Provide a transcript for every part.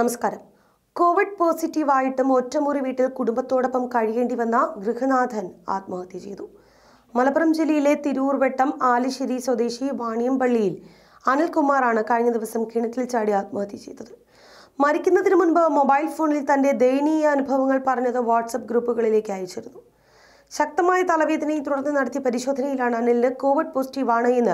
നമസ്കാരം. Covid positive ആയിട്ടും ഒറ്റമുറി വീട്ടിൽ കുടുംബത്തോടൊപ്പം കഴിയേണ്ടി വന്ന ഗൃഹനാഥൻ ആത്മഹത്യ ചെയ്തു. മലപ്പുറം ജില്ലയിലെ തിരൂർ വട്ടം ആലിശ്ശേരി സ്വദേശി വാണിയംപള്ളിയിൽ അനിൽ കുമാറാണ് കഴിഞ്ഞ ദിവസം കിണറ്റിൽ ചാടി ആത്മഹത്യ ചെയ്തത്. മരിക്കുന്നതിന് മുൻപ് മൊബൈൽ ഫോണിൽ തന്റെ ദയനീയ അനുഭവങ്ങൾ പറഞ്ഞത് വാട്സപ്പ് ഗ്രൂപ്പുകളിലേക്ക് അയച്ചിരുന്നു. ശക്തമായ തലവേദനയെ തുടർന്ന് നടത്തിയ പരിശോധനയിലാണ് അനിലിന് കോവിഡ് പോസിറ്റീവാണ് എന്ന്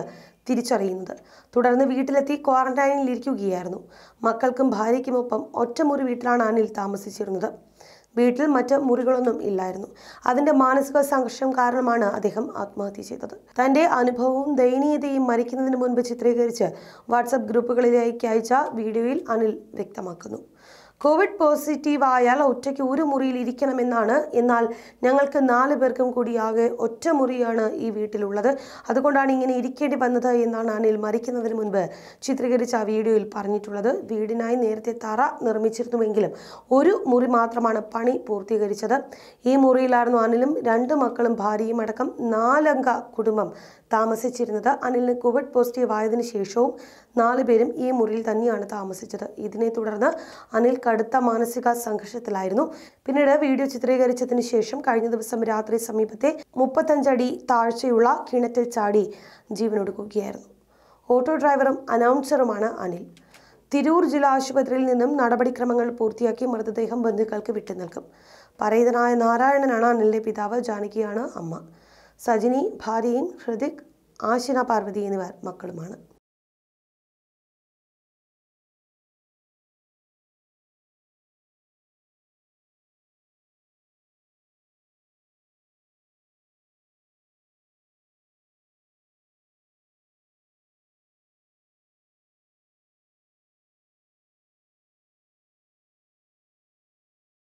തിരിച്ചറിയുന്നത്. തുടർന്ന് വീട്ടിലെത്തി ക്വാറന്റൈനിൽ ഇരിക്കുകയായിരുന്നു. മക്കൾക്കും ഭാര്യയ്ക്കുമൊപ്പം ഒറ്റമുറി വീട്ടിലാണ് അനിൽ താമസിച്ചിരുന്നത്. വീട്ടിൽ മറ്റ് മുറികളൊന്നും ഇല്ലായിരുന്നു. അതിന്റെ മാനസിക സംഘർഷം കാരണമാണ് അദ്ദേഹം ആത്മഹത്യ ചെയ്തത്. തന്റെ അനുഭവവും ദയനീയതയും മരിക്കുന്നതിന് മുൻപ് ചിത്രീകരിച്ച് വാട്സപ്പ് ഗ്രൂപ്പുകളിലേക്ക് അയച്ച വീഡിയോയിൽ അനിൽ വ്യക്തമാക്കുന്നു. കോവിഡ് പോസിറ്റീവ് ആയാൽ ഒറ്റയ്ക്ക് ഒരു മുറിയിൽ ഇരിക്കണമെന്നാണ്. എന്നാൽ ഞങ്ങൾക്ക് 4 പേർക്കും കൂടിയാകെ ഒറ്റ മുറിയാണ് ഈ വീട്ടിലുള്ളത്. അതുകൊണ്ടാണ് ഇങ്ങനെ ഇരിക്കേണ്ടി വന്നത് എന്നാണ് അനിൽ മരിക്കുന്നതിന് മുൻപ് ചിത്രീകരിച്ച ആ വീഡിയോയിൽ പറഞ്ഞിട്ടുള്ളത്. വീടിനായി നേരത്തെ തറ നിർമ്മിച്ചിരുന്നുവെങ്കിലും 1 മുറി മാത്രമാണ് പണി പൂർത്തീകരിച്ചത്. ഈ മുറിയിലായിരുന്നു അനിലും 2 മക്കളും ഭാര്യയും അടക്കം 4 അംഗ കുടുംബം താമസിച്ചിരുന്നത്. അനിലിന് കോവിഡ് പോസിറ്റീവ് ആയതിനു ശേഷവും 4 പേരും ഈ മുറിയിൽ തന്നെയാണ് താമസിച്ചത്. ഇതിനെ തുടർന്ന് അനിൽ കടുത്ത മാനസിക സംഘർഷത്തിലായിരുന്നു. പിന്നീട് വീഡിയോ ചിത്രീകരിച്ചതിന് ശേഷം കഴിഞ്ഞ ദിവസം രാത്രി സമീപത്തെ 35 അടി താഴ്ചയുള്ള കിണറ്റിൽ ചാടി ജീവനൊടുക്കുകയായിരുന്നു. ഓട്ടോ ഡ്രൈവറും അനൗൺസറുമാണ് അനിൽ. തിരൂർ ജില്ലാ ആശുപത്രിയിൽ നിന്നും നടപടിക്രമങ്ങൾ പൂർത്തിയാക്കി മൃതദേഹം ബന്ധുക്കൾക്ക് വിട്ടു നൽകും. പരേതനായ നാരായണനാണ് അനിലിന്റെ പിതാവ്. ജാനകിയാണ് അമ്മ. സജിനി ഭാര്യയും ഹൃതിക്, ആശിന, പാർവതി എന്നിവർ മക്കളുമാണ്.